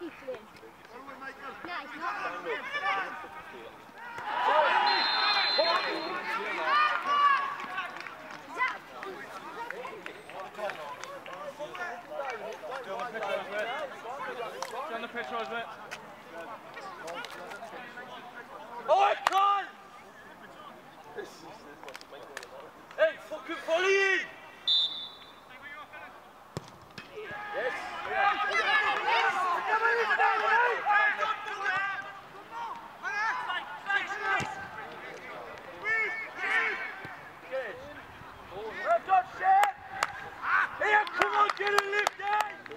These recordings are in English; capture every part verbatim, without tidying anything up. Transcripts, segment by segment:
keep it in. Nice. Get on the pitch, Rosmet. Oh, I can't! Hey, fucking volley! Yes! Here, come on, get a lift, eh?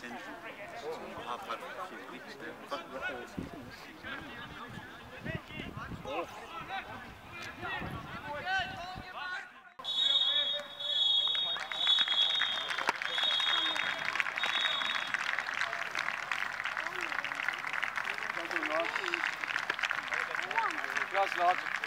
since I've had a few weeks there, but the whole season this season. Oh. That's large.